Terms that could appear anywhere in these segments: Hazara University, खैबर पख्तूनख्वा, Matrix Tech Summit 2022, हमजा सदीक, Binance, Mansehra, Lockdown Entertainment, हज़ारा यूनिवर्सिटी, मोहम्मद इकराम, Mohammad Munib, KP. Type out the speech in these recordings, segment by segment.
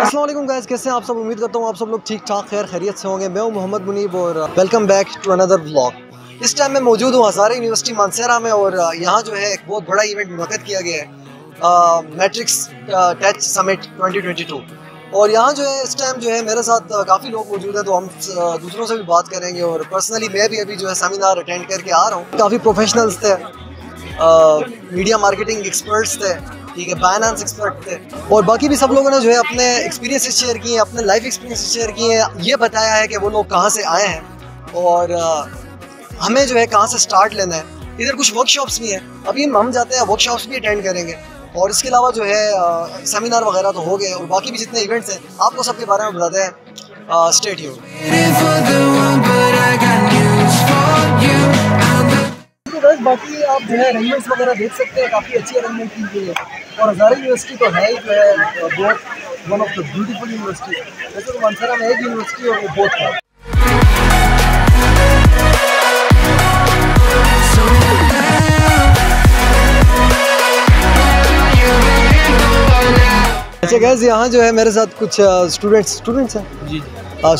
अस्सलाम वालेकुम गाइस, कैसे हैं आप सब। उम्मीद करता हूँ आप सब लोग ठीक ठाक खैर खैरियत से होंगे। मैं हूँ मोहम्मद मुनीब और welcome back to another vlog. इस टाइम मैं मौजूद हूँ हज़ारा यूनिवर्सिटी मानसेरा में और यहाँ जो है एक बहुत बड़ा इवेंट मुनक़द किया गया है मैट्रिक्स टेक समिट 2022। और यहाँ जो है इस टाइम जो है मेरे साथ काफ़ी लोग मौजूद हैं, तो हम दूसरों से भी बात करेंगे और पर्सनली मैं भी अभी जो है सेमिनार अटेंड करके आ रहा हूँ। काफ़ी प्रोफेशनल्स थे, मीडिया मार्केटिंग एक्सपर्ट्स थे, ठीक है, बाइनेंस एक्सपर्ट थे और बाकी भी सब लोगों ने जो है अपने एक्सपीरियंसेस शेयर किए हैं, अपने लाइफ एक्सपीरियंसेस शेयर किए हैं। ये बताया है कि वो लोग कहाँ से आए हैं और हमें जो है कहाँ से स्टार्ट लेना है। इधर कुछ वर्कशॉप्स भी हैं, अभी हम जाते हैं वर्कशॉप्स भी अटेंड करेंगे और इसके अलावा जो है सेमिनार वगैरह तो हो गए और बाकी भी जितने इवेंट्स हैं आपको सबके बारे में बताते हैं। Stay tuned. बाकी आप जो है अरेंजमेंट्स वगैरह देख सकते हैं, काफ़ी अच्छी अरेंजमेंट की गई है और हज़ारा यूनिवर्सिटी तो है ही जो है बहुत one of the beautiful university. वैसे तो मानसेरा में एक यूनिवर्सिटी और वो बहुत है। अच्छा गैस, यहाँ जो है मेरे साथ कुछ स्टूडेंट्स हैं जी,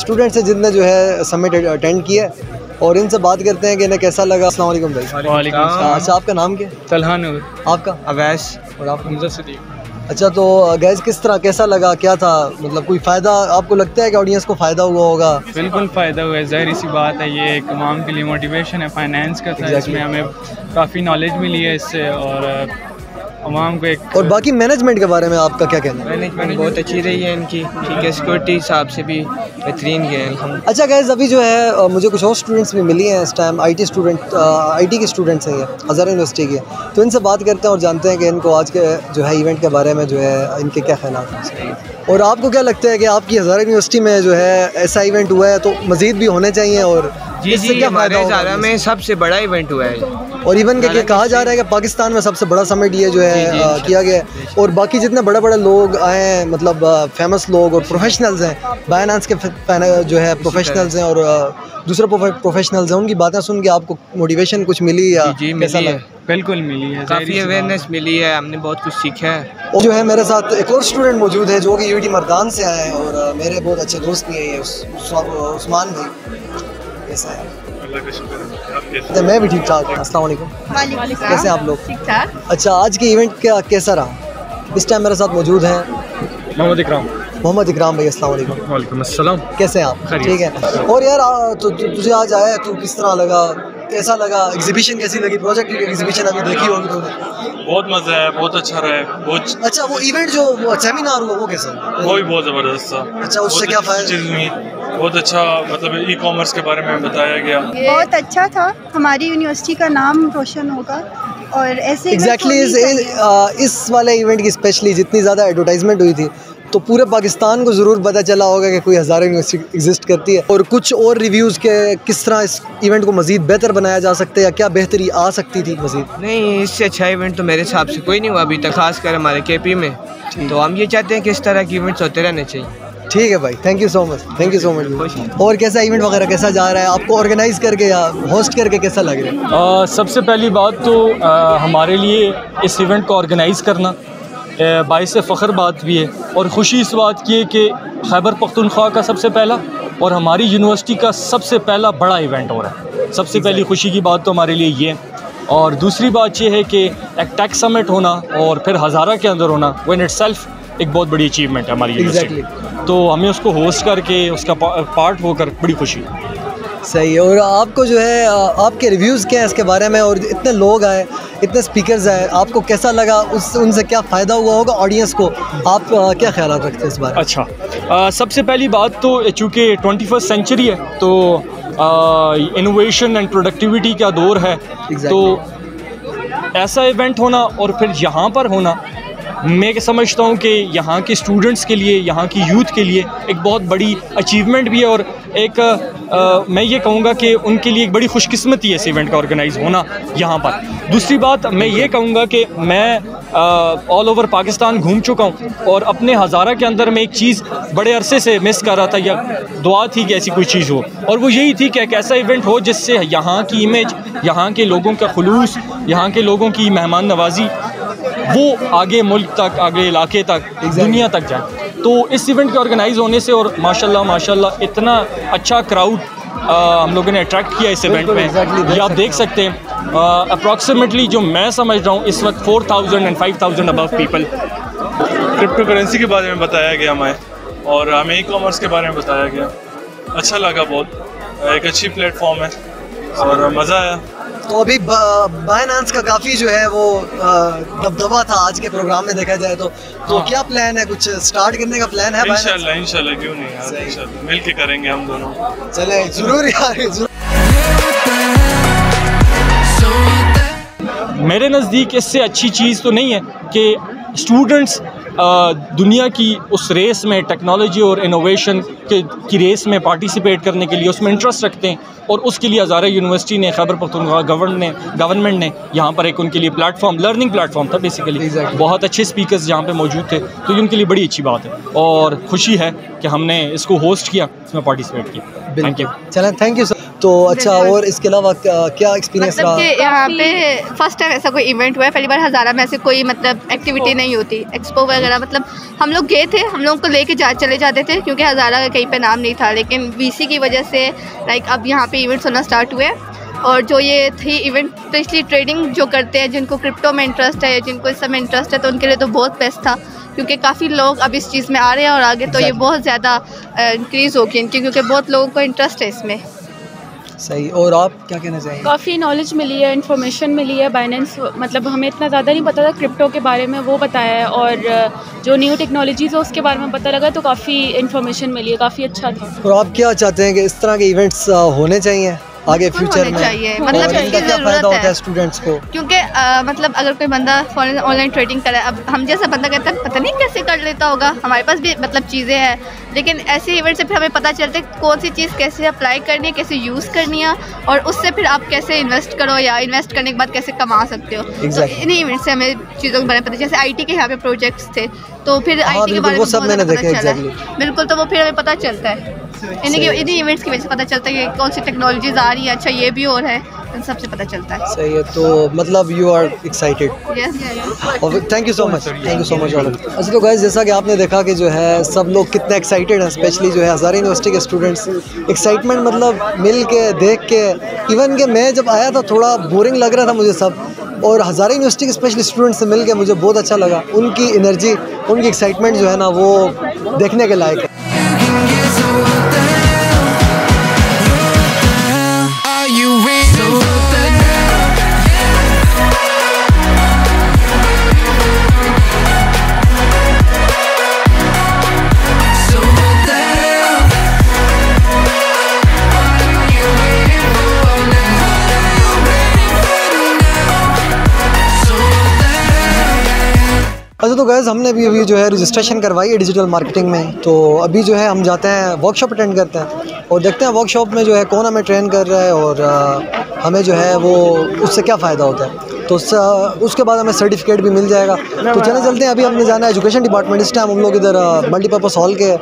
स्टूडेंट्स हैं जिनने जो है समिट अटेंड किया है और इनसे बात करते हैं कि इन्हें कैसा लगा। अस्सलाम वालेकुम भाई। वालेकुम अस्सलाम। अच्छा आपका नाम क्या? तलहान। आपका? अवैस। और आप? हमजा सदीक। अच्छा तो गैस किस तरह कैसा लगा, क्या था, मतलब कोई फ़ायदा आपको लगता है कि ऑडियंस को फ़ायदा हुआ होगा? बिल्कुल फ़ायदा हुआ है, ज़ाहिर सी बात है। ये एक आवाम के लिए मोटिवेशन है, फाइनेंस का था, इसमें हमें काफ़ी नॉलेज मिली है इससे और आवाम को एक। और बाकी मैनेजमेंट के बारे में आपका क्या कहना है? मैनेजमेंट बहुत अच्छी रही है इनकी, ठीक है, सिक्योरिटी हिसाब से भी बेहतरीन है अल्हम्दुलिल्लाह। अच्छा गाइस, अभी जो है मुझे कुछ और स्टूडेंट्स भी मिली हैं इस टाइम, आईटी के स्टूडेंट्स हैं ये हज़ारा यूनिवर्सिटी के, तो इनसे बात करते हैं और जानते हैं कि इनको आज के जो है इवेंट के बारे में जो है इनके क्या ख्याल हैं। और आपको क्या लगता है कि आपकी हज़ारा यूनिवर्सिटी में जो है ऐसा इवेंट हुआ है तो मज़ीद भी होने चाहिए? और जी जी, हमारे हज़ारा में सबसे बड़ा इवेंट हुआ है और इवन के कहा जा रहा है कि पाकिस्तान में सबसे बड़ा समिट ये जो है किया गया है और बाकी जितने बड़े बड़े लोग आए हैं, मतलब फेमस लोग और प्रोफेशनल्स हैं, बाइनेंस के जो है प्रोफेशनल्स हैं और दूसरे प्रोफेशनल्स हैं, उनकी बातें सुन के आपको मोटिवेशन कुछ मिली या कैसा लगा? बिल्कुल मिली है, काफ़ी अवेयरनेस मिली है, हमने बहुत कुछ सीखा है। और जो है मेरे साथ एक और स्टूडेंट मौजूद है जो कि यूटी मर्दान से आए हैं और मेरे बहुत अच्छे दोस्त भी हैं, उस्मान भाई। कैसा है? मैं भी ठीक ठाक। अस्सलाम वालेकुम। कैसे आप लोग? ठीक ठाक। अच्छा आज के इवेंट क्या कैसा रहा? इस टाइम मेरे साथ मौजूद हैं मोहम्मद इकराम भाई। अस्सलाम वालेकुम। वालेकुम अस्सलाम। कैसे हैं आप? ठीक है। और यार तो तुझे आज आया है, तू किस तरह लगा, कैसा लगा, एग्जीबिशन कैसी लगी? प्रोजेक्ट की एग्जीबिशन अभी देखी होगी तुमने। बहुत मज़ा आया, बहुत अच्छा रहा है, बहुत अच्छा। वो इवेंट जो सेमिनार हुआ वो कैसा? वो भी बहुत ज़बरदस्त था। अच्छा उससे क्या फ़ायदा? बहुत अच्छा, मतलब ई कॉमर्स के बारे में बताया गया, बहुत अच्छा था। हमारी यूनिवर्सिटी का नाम रोशन होगा और ऐसे इस वाले इवेंट की स्पेशली जितनी ज़्यादा एडवर्टाइजमेंट हुई थी तो पूरे पाकिस्तान को ज़रूर पता चला होगा कि कोई हज़ारा यूनिवर्सिटी एग्जिस्ट करती है। और कुछ और रिव्यूज़ के किस तरह इस इवेंट को मज़ीद बेहतर बनाया जा सकता है या क्या बेहतरी आ सकती थी मज़ीद? नहीं, इससे अच्छा इवेंट तो मेरे हिसाब से कोई नहीं हुआ अभी तक, खासकर हमारे KP में। तो हम ये चाहते हैं कि इस तरह के इवेंट्स होते रहने चाहिए। ठीक है भाई, थैंक यू सो मच। और कैसा इवेंट वगैरह कैसा जा रहा है आपको ऑर्गेनाइज करके या होस्ट करके कैसा लग रहा है? सबसे पहली बात तो हमारे लिए इस इवेंट को ऑर्गेनाइज़ करना बाइसे फ़ख्र बात भी है और ख़ुशी इस बात की है कि खैबर पख्तूनख्वा का सबसे पहला और हमारी यूनिवर्सिटी का सबसे पहला बड़ा इवेंट हो रहा है। सबसे पहली खुशी की बात तो हमारे लिए ये है और दूसरी बात यह है कि एक टेक समिट होना और फिर हज़ारा के अंदर होना वो इन इटसेल्फ एक बहुत बड़ी अचीवमेंट है हमारी यूनिवर्सिटी। तो हमें उसको होस्ट करके उसका पार्ट होकर बड़ी खुशी। सही है। और आपको जो है आपके रिव्यूज़ क्या है इसके बारे में, और इतने लोग आए, इतने स्पीकर्स आए, आपको कैसा लगा, उससे उनसे क्या फ़ायदा हुआ होगा ऑडियंस को, आप क्या ख्याल रखते हैं इस बारे? अच्छा सबसे पहली बात तो चूँकि 21st सेंचुरी है तो इनोवेशन एंड प्रोडक्टिविटी का दौर है, तो ऐसा इवेंट होना और फिर यहाँ पर होना मैं समझता हूँ कि यहाँ के स्टूडेंट्स के लिए, यहाँ की यूथ के लिए एक बहुत बड़ी अचीवमेंट भी है और एक मैं ये कहूँगा कि उनके लिए एक बड़ी खुशकिस्मती है इस इवेंट का ऑर्गेनाइज़ होना यहाँ पर। दूसरी बात मैं ये कहूँगा कि मैं ऑल ओवर पाकिस्तान घूम चुका हूँ और अपने हज़ारा के अंदर में एक चीज़ बड़े अरसे से मिस कर रहा था या दुआ थी कि ऐसी कोई चीज़ हो, और वो यही थी कि एक ऐसा इवेंट हो जिससे यहाँ की इमेज, यहाँ के लोगों का खुलूस, यहाँ के लोगों की मेहमान नवाजी वो आगे मुल्क तक, आगे इलाके तक, दुनिया तक जाए। तो इस इवेंट के ऑर्गेनाइज होने से और माशाल्लाह इतना अच्छा क्राउड हम लोगों ने अट्रैक्ट किया इस इवेंट में। ये आप देख सकते हैं अप्रॉक्सीमेटली जो मैं समझ रहा हूँ इस वक्त 4000 और 5000 अबव पीपल। क्रिप्टो करेंसी के बारे में बताया गया हमें और हमें ई कॉमर्स के बारे में बताया गया, अच्छा लगा, बहुत एक अच्छी प्लेटफॉर्म है और मज़ा आया। तो अभी बाइनेंस का काफ़ी जो है वो दबदबा था आज के प्रोग्राम में देखा जाए तो हाँ। क्या प्लान है, कुछ स्टार्ट करने का प्लान है? इंशाल्लाह क्यों नहीं यार, इंशाल्लाह मिल के करेंगे हम दोनों। चले जरूर यार। मेरे नज़दीक इससे अच्छी चीज़ तो नहीं है कि स्टूडेंट्स दुनिया की उस रेस में, टेक्नोलॉजी और इनोवेशन की रेस में पार्टिसिपेट करने के लिए उसमें इंटरेस्ट रखते हैं और उसके लिए हज़ारा यूनिवर्सिटी ने, खैबर पख्तूनख्वा गवर्नमेंट ने यहाँ पर एक उनके लिए प्लेटफॉर्म, लर्निंग प्लेटफॉर्म था बेसिकली। बहुत अच्छे स्पीकर्स यहाँ पे मौजूद थे तो ये उनके लिए बड़ी अच्छी बात है और खुशी है कि हमने इसको होस्ट किया, इसमें पार्टिसिपेट किया। Thank you. चलें, थैंक यू सर। तो अच्छा, और इसके अलावा क्या एक्सपीरियंस रहा? मतलब कि यहाँ पे फर्स्ट टाइम ऐसा कोई इवेंट हुआ है, पहली बार हज़ारा में ऐसे कोई मतलब एक्टिविटी नहीं होती, एक्सपो वगैरह। मतलब हम लोग गए थे, हम लोगों को लेके चले जाते थे क्योंकि हज़ारा का कहीं पे नाम नहीं था, लेकिन वीसी की वजह से लाइक अब यहाँ पे इवेंट्स होना स्टार्ट हुए। और जो ये थी इवेंट स्पेशली ट्रेडिंग जो करते हैं, जिनको क्रिप्टो में इंटरेस्ट है या जिनको इस सब में इंटरेस्ट है, तो उनके लिए तो बहुत बेस्ट था क्योंकि काफ़ी लोग अब इस चीज़ में आ रहे हैं और आगे तो ये बहुत ज़्यादा इंक्रीज़ होगी इनकी, क्योंकि बहुत लोगों को इंटरेस्ट है इसमें। सही। और आप क्या कहना चाहेंगे? काफ़ी नॉलेज मिली है, इन्फॉर्मेशन मिली है। बाइनेंस मतलब हमें इतना ज़्यादा नहीं पता था क्रिप्टो के बारे में, वो बताया है, और जो न्यू टेक्नोलॉजीज़ है उसके बारे में पता लगा, तो काफ़ी इन्फॉर्मेशन मिली है, काफ़ी अच्छा था। और आप क्या चाहते हैं कि इस तरह के इवेंट्स होने चाहिए आगे फ्यूचर में? चाहिए, मतलब इनका क्या फ़ायदा होता है स्टूडेंट्स को? क्योंकि मतलब अगर कोई बंदा फॉरेन ऑनलाइन ट्रेडिंग करे, अब हम जैसा बंदा कहता है पता नहीं कैसे कर लेता होगा, हमारे पास भी मतलब चीज़ें हैं, लेकिन ऐसे इवेंट से फिर हमें पता चलता है कौन सी चीज़ कैसे अप्लाई करनी है, कैसे यूज़ करनी है, और उससे फिर आप कैसे इन्वेस्ट करो या इन्वेस्ट करने के बाद कैसे कमा सकते हो। इन्हीं इवेंट से हमें चीज़ों के बारे में पता, जैसे आई टी के यहाँ पे प्रोजेक्ट्स थे तो फिर आई टी के बारे में बिल्कुल, तो वो फिर हमें पता चलता है इन्हीं इवेंट्स की वजह से पता चलता है कि कौन सी टेक्नोलॉजीज आ रही है, अच्छा ये भी और है, इन सबसे पता चलता है। सही है। तो मतलब you are excited? Thank you so much, thank you so much. अच्छा तो गाइस, जैसा कि आपने देखा कि जो है सब लोग कितने एक्साइटेड हैं, स्पेशली जो है हज़ारा यूनिवर्सिटी के स्टूडेंट्स। एक्साइटमेंट मतलब मिल के, देख के, इवन के मैं जब आया था थोड़ा बोरिंग लग रहा था मुझे सब, और हज़ारा यूनिवर्सिटी के स्पेशली स्टूडेंट्स से मिल के मुझे बहुत अच्छा लगा। उनकी एनर्जी, उनकी एक्साइटमेंट जो है ना वो देखने के लायक है। अच्छा तो गैस, हमने अभी जो है रजिस्ट्रेशन करवाई है डिजिटल मार्केटिंग में, तो अभी जो है हम जाते हैं वर्कशॉप अटेंड करते हैं और देखते हैं वर्कशॉप में जो है कौन हमें ट्रेन कर रहा है और हमें जो है वो उससे क्या फ़ायदा होता है। तो उसके बाद हमें सर्टिफिकेट भी मिल जाएगा। तो चले चलते हैं, अभी हमने जाना है एजुकेशन डिपार्टमेंट। इस टाइम हम लोग इधर मल्टीपर्पज़ हॉल के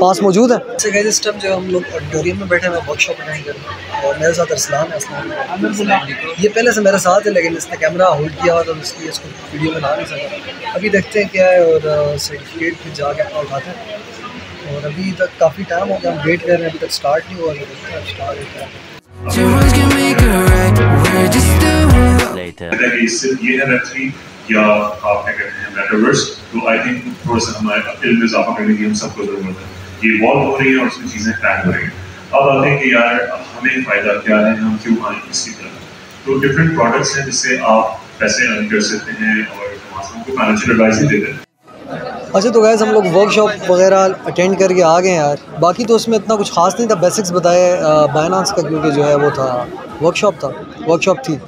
पास मौजूद है। इस टाइम जो हम लोग ऑडिटोरियम में बैठे हुए वर्कशॉप अटेंड कर रहे हैं और मेरे साथ अरसलान है। ये पहले से मेरे साथ है लेकिन इसने कैमरा होल्ड किया और इसलिए इसको वीडियो बना नहीं सका। अभी देखते हैं क्या है और सर्टिफिकेट भी जाके अपना उठाते हैं। और अभी तक काफ़ी टाइम हो गया, हम वेट कर रहे हैं, अभी तक स्टार्ट नहीं हुआ। स्टार्ट या आप क्या कहते हैं मेटावर्स, तो आई थिंक थोड़ा सा हमारे इल्म में इजाफा करने की हम सबको ज़रूरत है। ये इवॉल्व हो रही है और उसमें चीज़ें क्रैक हो रही हैं। अब आते हैं कि यार हमें फ़ायदा क्या है, हम क्यों आए इसी तरह। तो डिफरेंट प्रोडक्ट्स हैं जिससे आप पैसे अर्न कर सकते हैं और हम को फाइनेंशियल एडवाइस भी देते हैं। अच्छा तो गैस, हम लोग वर्कशॉप वगैरह अटेंड करके आ गए यार। बाकी तो उसमें इतना कुछ खास नहीं था, बेसिक्स बताए बाइनेंस का, क्योंकि जो है वो था वर्कशॉप थी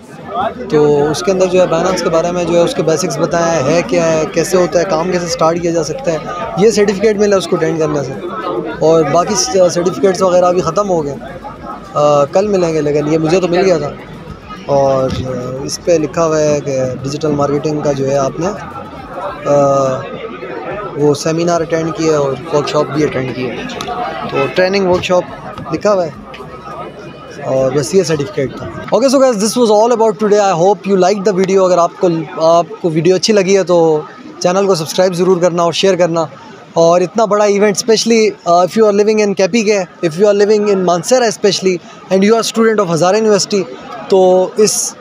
तो उसके अंदर जो है बाइनेंस के बारे में जो है उसके बेसिक्स बताया है क्या है, कैसे होता है, काम कैसे स्टार्ट किया जा सकता है। ये सर्टिफिकेट मिला उसको अटेंड करने से और बाकी सर्टिफिकेट्स वगैरह अभी ख़त्म हो गए, कल मिलेंगे, लेकिन ये मुझे तो मिल गया था। और इस पर लिखा हुआ है कि डिजिटल मार्केटिंग का जो है आपने वो सेमिनार अटेंड किया और वर्कशॉप भी अटेंड किए, तो ट्रेनिंग वर्कशॉप लिखा हुआ है और बस ये सर्टिफिकेट था। Okay so guys, this was all about today. I hope you like the video. अगर आपको वीडियो अच्छी लगी है तो चैनल को सब्सक्राइब ज़रूर करना और शेयर करना। और इतना बड़ा event specially if you are living in KPK, if you are living in Mansehra specially and you are student of हज़ारा यूनिवर्सिटी, तो इस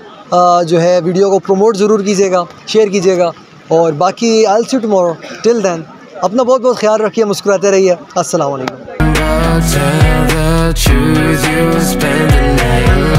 जो है वीडियो को प्रमोट ज़रूर कीजिएगा, शेयर कीजिएगा और बाकी I will see you tomorrow. Till then अपना बहुत बहुत ख्याल रखिए, मुस्कुराते रहिए। अस्सलाम वालेकुम।